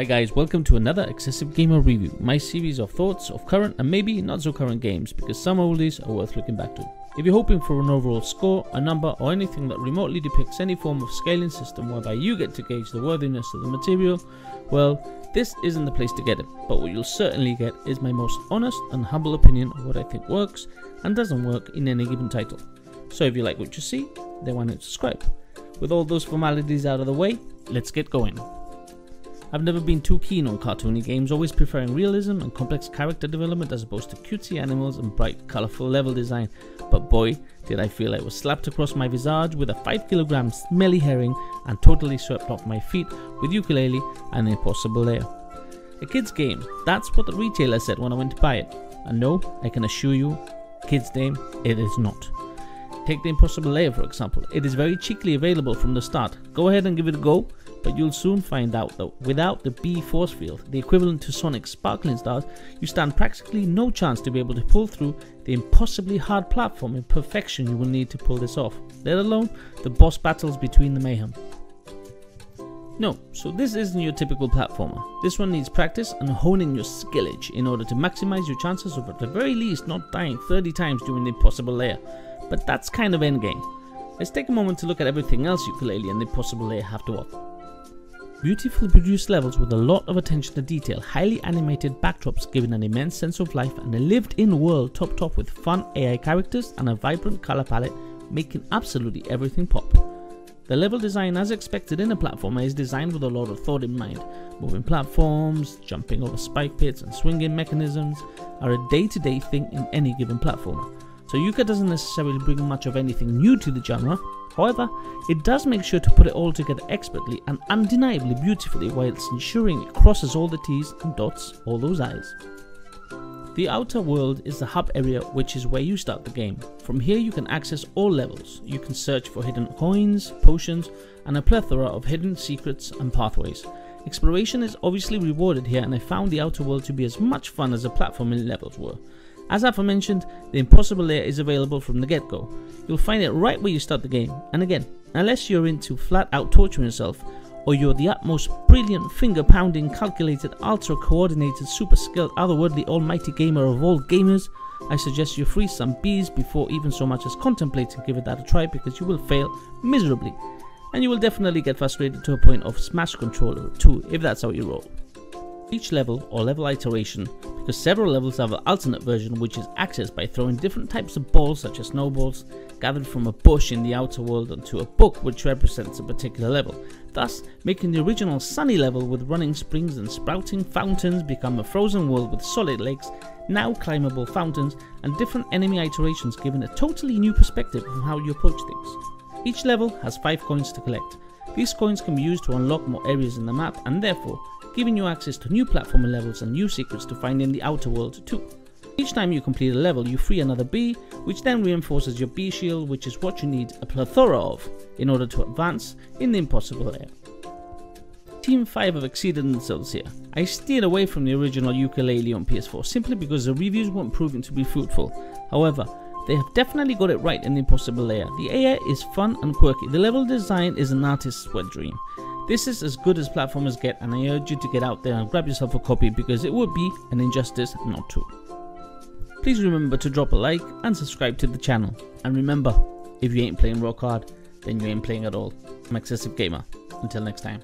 Hi guys, welcome to another XsvGamer review, my series of thoughts of current and maybe not so current games, because some oldies are worth looking back to. If you're hoping for an overall score, a number or anything that remotely depicts any form of scaling system whereby you get to gauge the worthiness of the material, well, this isn't the place to get it, but what you'll certainly get is my most honest and humble opinion of what I think works and doesn't work in any given title. So if you like what you see, then why not subscribe? With all those formalities out of the way, let's get going. I've never been too keen on cartoony games, always preferring realism and complex character development as opposed to cutesy animals and bright, colourful level design, but boy, did I feel I was slapped across my visage with a 5 kg smelly herring and totally swept off my feet with Yooka-Laylee and the Impossible Lair. A kid's game, that's what the retailer said when I went to buy it, and no, I can assure you, kid's game, it is not. Take the Impossible Lair for example, it is very cheekily available from the start, go ahead and give it a go. But you'll soon find out that without the B force field, the equivalent to Sonic's sparkling stars, you stand practically no chance to be able to pull through the impossibly hard platform in perfection you will need to pull this off, let alone the boss battles between the mayhem. No, so this isn't your typical platformer. This one needs practice and honing your skillage in order to maximize your chances of at the very least not dying 30 times during the Impossible Lair. But that's kind of endgame. Let's take a moment to look at everything else Yooka-Laylee and the Impossible Lair have to offer. Beautifully produced levels with a lot of attention to detail, highly animated backdrops giving an immense sense of life, and a lived-in world topped off with fun AI characters and a vibrant color palette, making absolutely everything pop. The level design, as expected in a platformer, is designed with a lot of thought in mind. Moving platforms, jumping over spike pits, and swinging mechanisms are a day-to-day thing in any given platformer. So Yooka doesn't necessarily bring much of anything new to the genre, however, it does make sure to put it all together expertly and undeniably beautifully whilst ensuring it crosses all the T's and dots all those I's. The Outer World is the hub area, which is where you start the game. From here you can access all levels, you can search for hidden coins, potions and a plethora of hidden secrets and pathways. Exploration is obviously rewarded here, and I found the Outer World to be as much fun as the platforming levels were. As aforementioned, the Impossible Lair is available from the get-go. You'll find it right where you start the game, and again, unless you're into flat-out torturing yourself, or you're the utmost brilliant, finger-pounding, calculated, ultra-coordinated, super-skilled, otherworldly, almighty gamer of all gamers, I suggest you freeze some bees before even so much as contemplating giving that a try, because you will fail miserably, and you will definitely get frustrated to a point of smash controller too, if that's how you roll. Each level or level iteration, because several levels have an alternate version which is accessed by throwing different types of balls such as snowballs gathered from a bush in the Outer World onto a book which represents a particular level, thus making the original sunny level with running springs and sprouting fountains become a frozen world with solid lakes, now climbable fountains and different enemy iterations, giving a totally new perspective on how you approach things. Each level has 5 coins to collect. These coins can be used to unlock more areas in the map and therefore giving you access to new platforming levels and new secrets to find in the Outer World too. Each time you complete a level, you free another bee, which then reinforces your bee shield, which is what you need a plethora of in order to advance in the Impossible Lair. Team 5 have exceeded themselves here. I steered away from the original Yooka-Laylee on PS4 simply because the reviews weren't proving to be fruitful. However, they have definitely got it right in the Impossible Lair. The AI is fun and quirky, the level design is an artist's wet dream. This is as good as platformers get, and I urge you to get out there and grab yourself a copy, because it would be an injustice not to. Please remember to drop a like and subscribe to the channel. And remember, if you ain't playing rock hard, then you ain't playing at all. I'm XsvGamer. Until next time.